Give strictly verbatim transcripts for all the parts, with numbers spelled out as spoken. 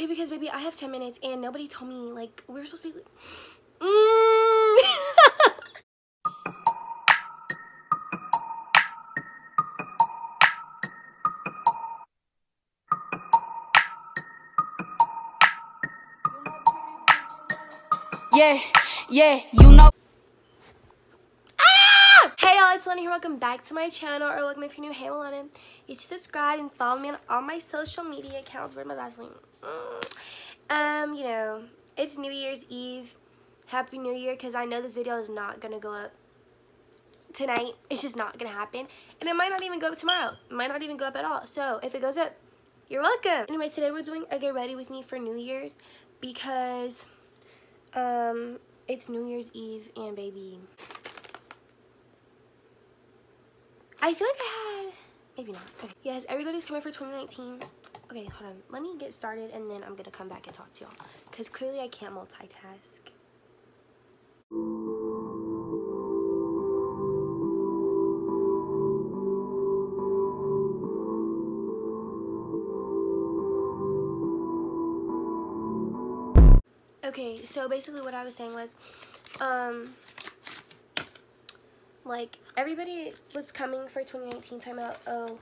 Okay, because baby, I have ten minutes and nobody told me, like, we were supposed to be mm. Yeah, yeah, you know. Hey y'all, it's Lenny here. Welcome back to my channel, or welcome if you're new. Hey, I'm Lenny. You should subscribe and follow me on all my social media accounts. Where's my Vaseline? Mm. Um, you know, it's New Year's Eve. Happy New Year, because I know this video is not going to go up tonight. It's just not going to happen. And it might not even go up tomorrow. It might not even go up at all. So, if it goes up, you're welcome. Anyways, today we're doing a Get Ready With Me for New Year's, because um, it's New Year's Eve, and baby, I feel like I had, maybe not. Okay. Yes, everybody's coming for twenty nineteen. Okay, hold on. Let me get started and then I'm gonna come back and talk to y'all, because clearly I can't multitask. Okay, so basically what I was saying was, um, like, everybody was coming for twenty nineteen time out. Oh,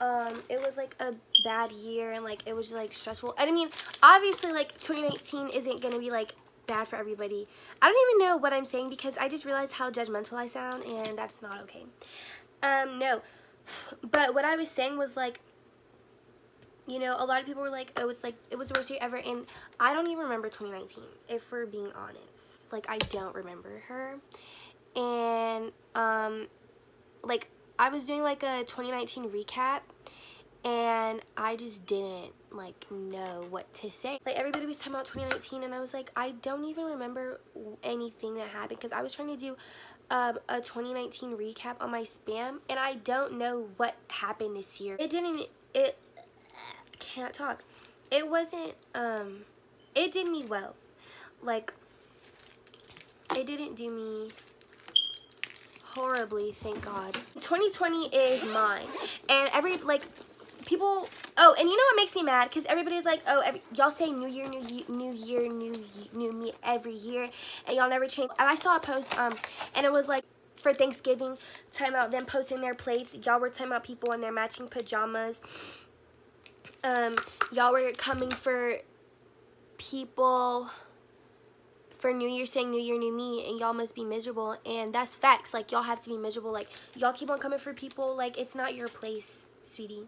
um, it was, like, a bad year, and, like, it was, like, stressful. And, I mean, obviously, like, twenty nineteen isn't going to be, like, bad for everybody. I don't even know what I'm saying, because I just realized how judgmental I sound, and that's not okay. Um, no. But what I was saying was, like, you know, a lot of people were like, oh, it's, like, it was the worst year ever. And I don't even remember twenty nineteen, if we're being honest. Like, I don't remember her. And um like I was doing like a twenty nineteen recap, and I just didn't like know what to say. Like, everybody was talking about twenty nineteen, and I was like, I don't even remember anything that happened, because I was trying to do um, a twenty nineteen recap on my spam, and I don't know what happened this year. It didn't it I can't talk it wasn't um it did me well. Like, it didn't do me horribly, thank God. twenty twenty is mine, and every, like, people, oh, and you know what makes me mad? Because everybody's like, oh, every, y'all say new year, new year, new year, new year, new me every year, and y'all never change. And I saw a post, um, and it was like, for Thanksgiving, time out, them posting their plates, y'all were time out people in their matching pajamas, um, y'all were coming for people for New Year, saying New Year, New Me, and y'all must be miserable. And that's facts. Like, y'all have to be miserable. Like, y'all keep on coming for people. Like, it's not your place, sweetie.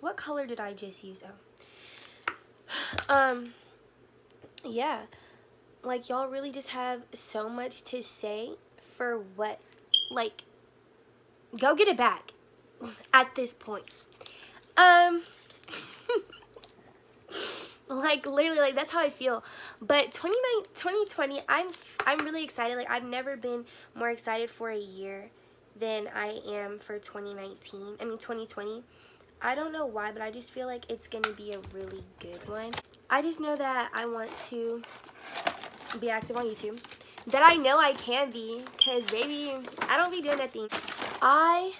What color did I just use? Oh. Um, yeah. Like, y'all really just have so much to say for what? Like, go get it back at this point. Um... Like, literally, like, that's how I feel. But twenty twenty, I'm I'm really excited. Like, I've never been more excited for a year than I am for twenty nineteen. I mean, twenty twenty. I don't know why, but I just feel like it's going to be a really good one. I just know that I want to be active on YouTube. That I know I can be, because, baby, I don't be doing nothing. I...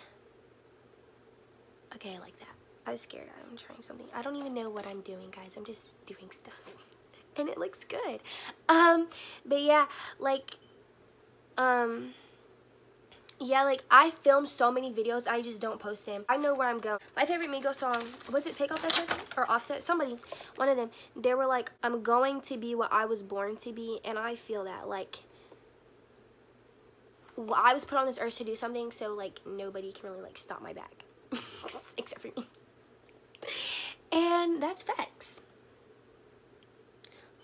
Okay, I like that. I was scared. I'm trying something. I don't even know what I'm doing, guys. I'm just doing stuff. And it looks good. Um, but yeah, like, um, yeah, like, I filmed so many videos. I just don't post them. I know where I'm going. My favorite Migos song, was it Take Off That Second? Or Offset? Somebody, one of them. They were like, I'm going to be what I was born to be. And I feel that, like, I was put on this earth to do something. So, like, nobody can really, like, stop my back. Except for me. And that's facts.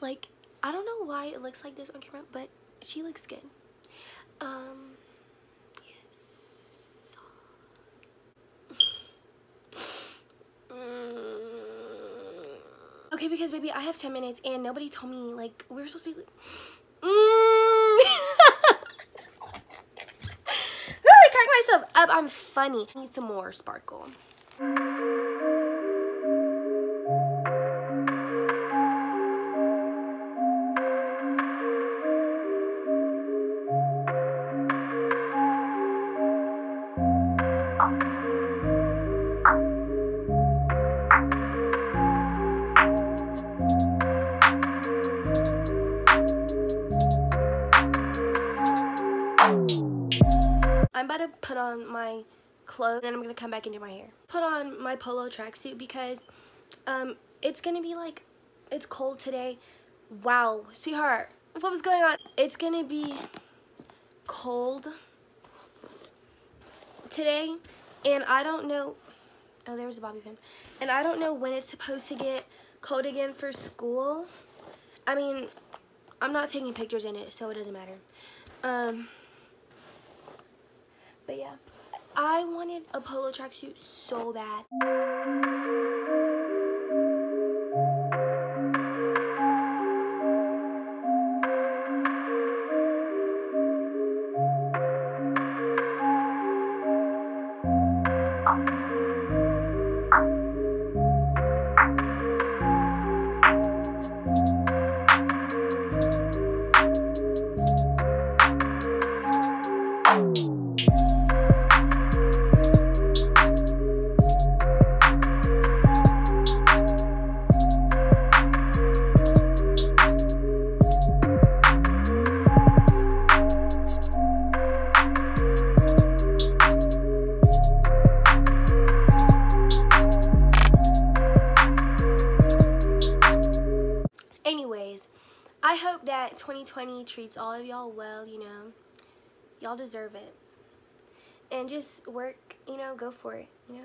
Like, I don't know why it looks like this on camera, but she looks good. Um, yes. mm. Okay, because baby, I have ten minutes and nobody told me, like, we were supposed to be mm. I crack myself up, I'm funny. I need some more sparkle. about to put on my clothes and then I'm gonna come back and do my hair. Put on my polo tracksuit because um it's gonna be like, it's cold today. Wow, sweetheart, what was going on? It's gonna be cold today and I don't know. Oh, there was a bobby pin. And I don't know when it's supposed to get cold again for school. I mean, I'm not taking pictures in it, so it doesn't matter. Um, but yeah, I wanted a polo tracksuit so bad. I hope that twenty twenty treats all of y'all well, you know, y'all deserve it, and just work, you know, go for it, you know,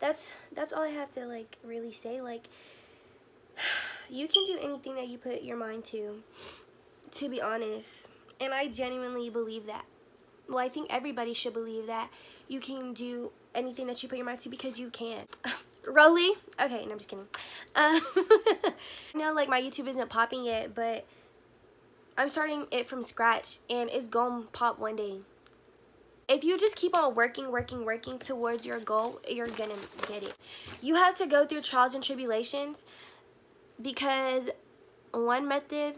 that's, that's all I have to, like, really say. Like, you can do anything that you put your mind to, to be honest, and I genuinely believe that. Well, I think everybody should believe that you can do anything that you put your mind to because you can. Rolly? Okay, no, I'm just kidding. Um, no, like, my YouTube isn't popping yet, but I'm starting it from scratch, and it's gonna pop one day. If you just keep on working, working, working towards your goal, you're gonna get it. You have to go through trials and tribulations because one method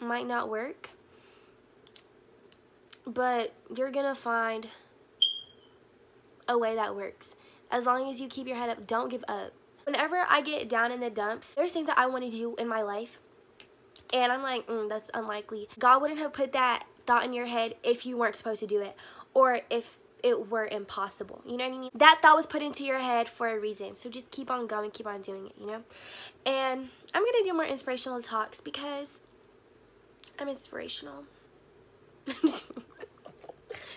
might not work, but you're gonna find a way that works. As long as you keep your head up, don't give up. Whenever I get down in the dumps, there's things that I want to do in my life. And I'm like, mm, that's unlikely. God wouldn't have put that thought in your head if you weren't supposed to do it. Or if it were impossible. You know what I mean? That thought was put into your head for a reason. So just keep on going, keep on doing it, you know? And I'm going to do more inspirational talks because I'm inspirational.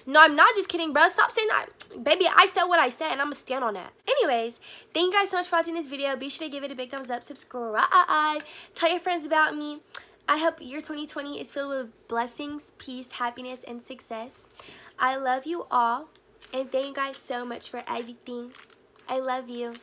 No, I'm not just kidding, bro. Stop saying that. Baby, I said what I said, and I'm going to stand on that. Anyways, thank you guys so much for watching this video. Be sure to give it a big thumbs up. Subscribe. Tell your friends about me. I hope year twenty twenty is filled with blessings, peace, happiness, and success. I love you all, and thank you guys so much for everything. I love you.